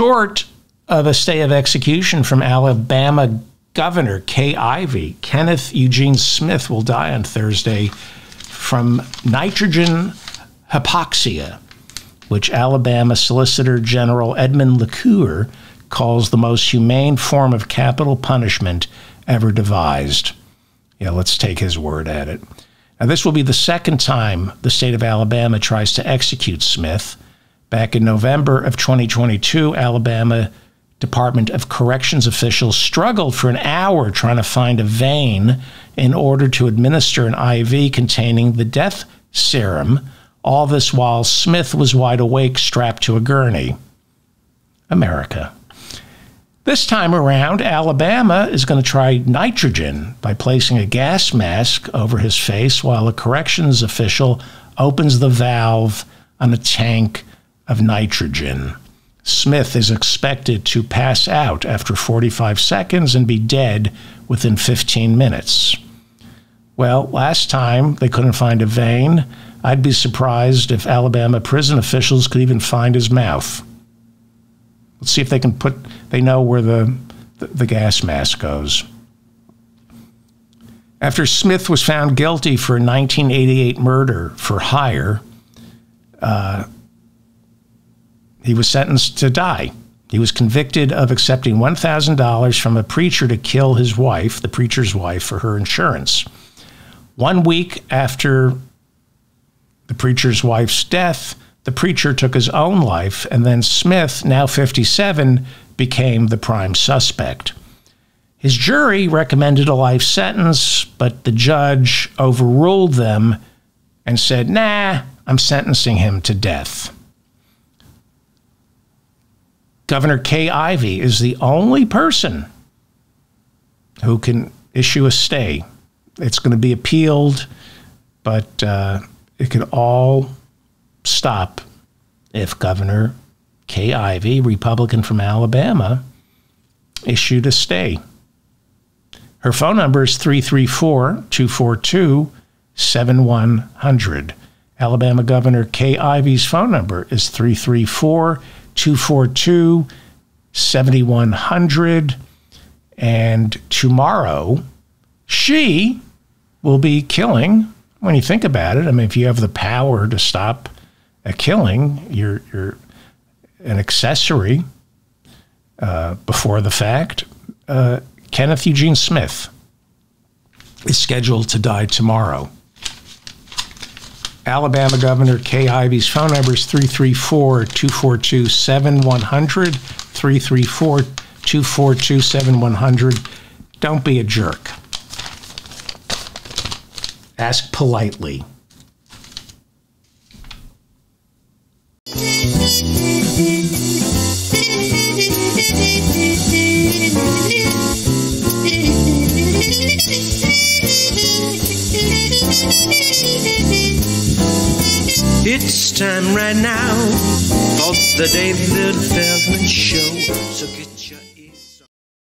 short of a stay of execution from Alabama Governor Kay Ivey, Kenneth Eugene Smith will die on Thursday from nitrogen hypoxia, which Alabama Solicitor General Edmund LeCour calls the most humane form of capital punishment ever devised. Yeah, let's take his word at it. Now, this will be the second time the state of Alabama tries to execute Smith. Back in November of 2022, Alabama Department of Corrections officials struggled for an hour trying to find a vein in order to administer an IV containing the death serum, all this while Smith was wide awake, strapped to a gurney. America. This time around, Alabama is going to try nitrogen by placing a gas mask over his face while a corrections official opens the valve on a tank of nitrogen. Smith is expected to pass out after 45 seconds and be dead within 15 minutes. Well, last time they couldn't find a vein. I'd be surprised if Alabama prison officials could even find his mouth. Let's see if they can put, they know where the gas mask goes. After Smith was found guilty for a 1988 murder for hire, he was sentenced to die. He was convicted of accepting $1,000 from a preacher to kill his wife, the preacher's wife, for her insurance. 1 week after the preacher's wife's death, the preacher took his own life, and then Smith, now 57, became the prime suspect. His jury recommended a life sentence, but the judge overruled them and said, nah, I'm sentencing him to death. Governor Kay Ivey is the only person who can issue a stay. It's going to be appealed, but it could all stop if Governor Kay Ivey, Republican from Alabama, issued a stay. Her phone number is 334-242-7100. Alabama Governor Kay Ivey's phone number is 334-242-7100. And tomorrow, she will be killing, when you think about it, I mean, if you have the power to stop a killing, you're an accessory before the fact. Kenneth Eugene Smith is scheduled to die tomorrow. Alabama Governor Kay Ivey's phone number is 334-242-7100, 334-242-7100. Don't be a jerk. Ask politely. It's time right now for the David Feldman Show. So get your